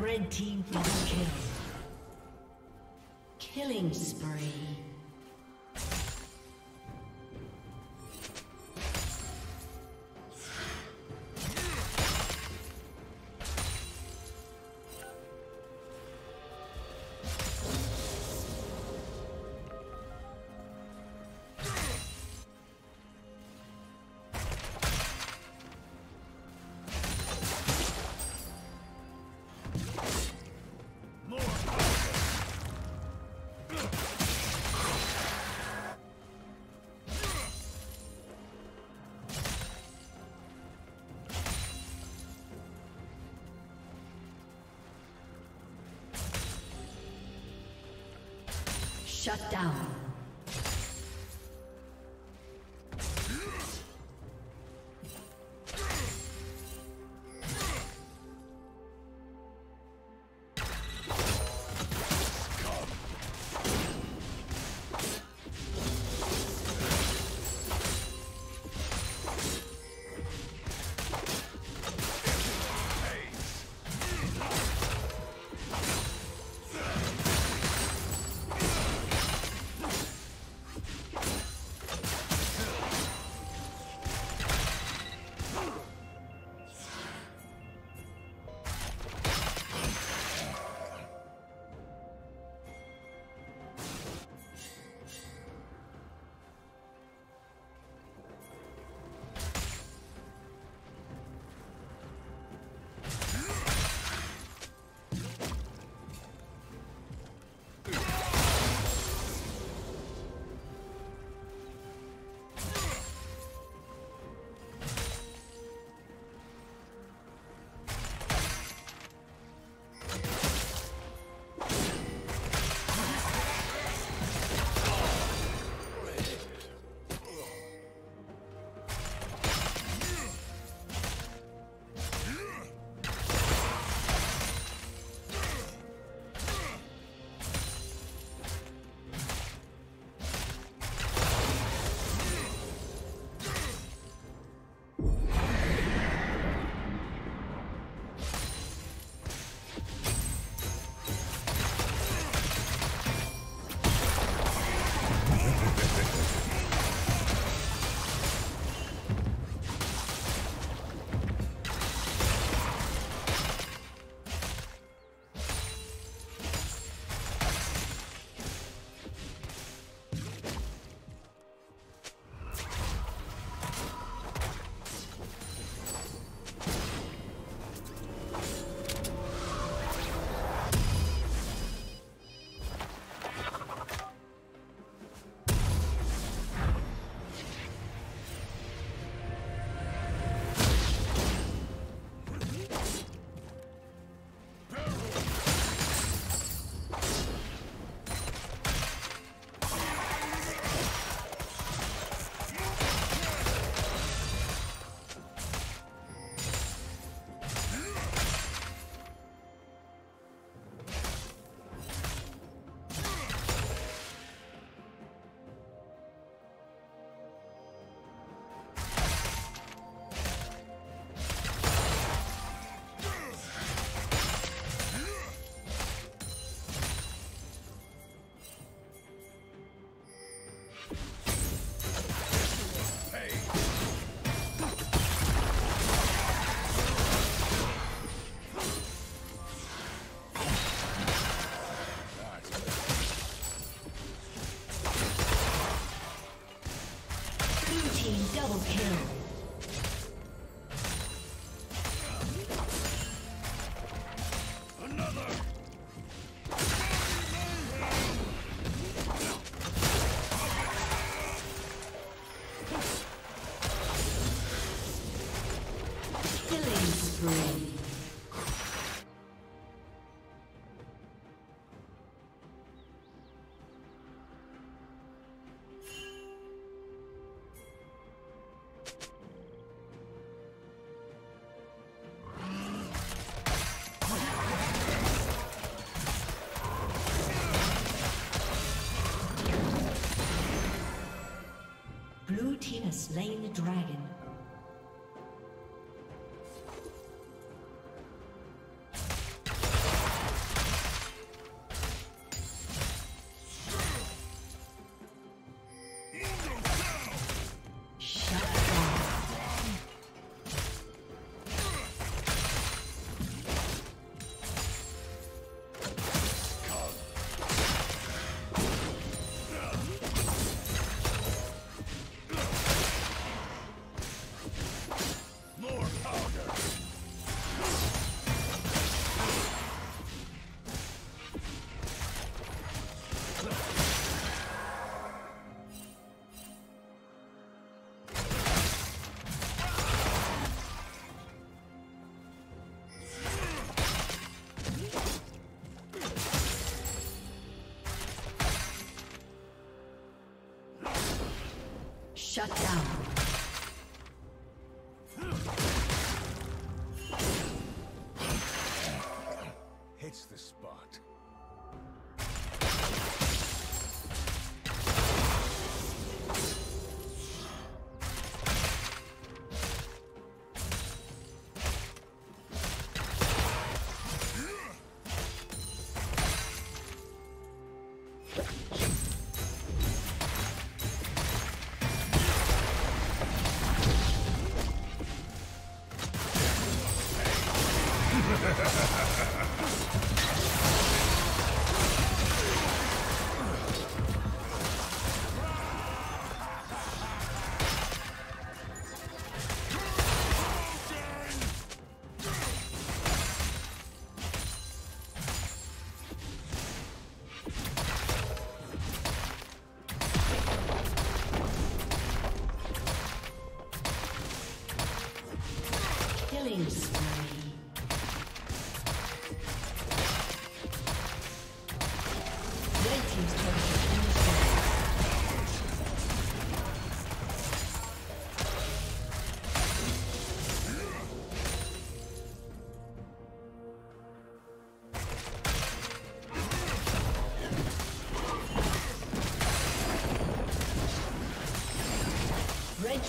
Red team double kill. Killing spree. Shut down. 3. Blue team has slain the dragon. Shut down.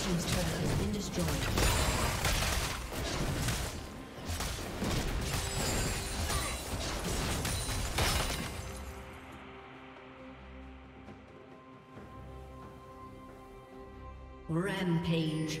Team's turret has been destroyed. Rampage.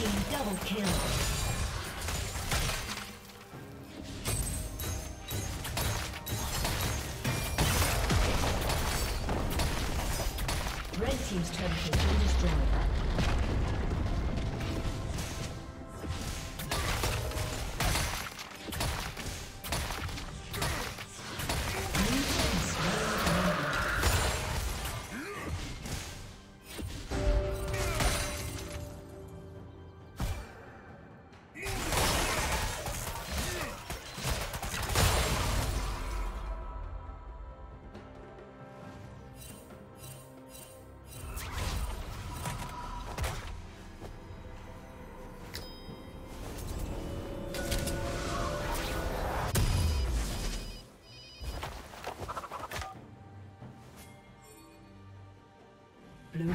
Team double kill. Team's turret has been destroyed. Blue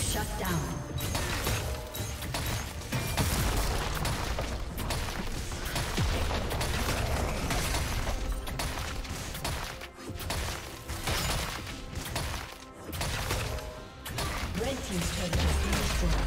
Shut down. Blue team's turret has been destroyed. Shut down. Red team's turret has been destroyed.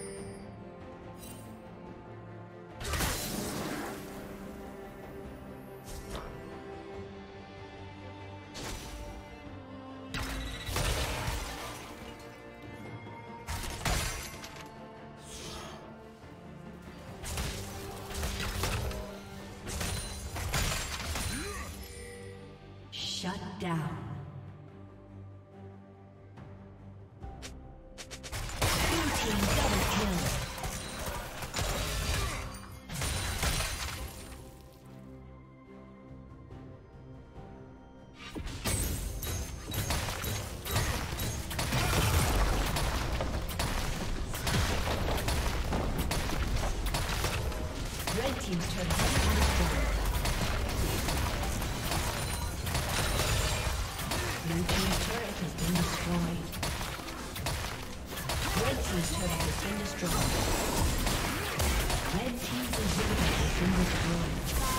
Shut down. Red team's inhibitor has been destroyed.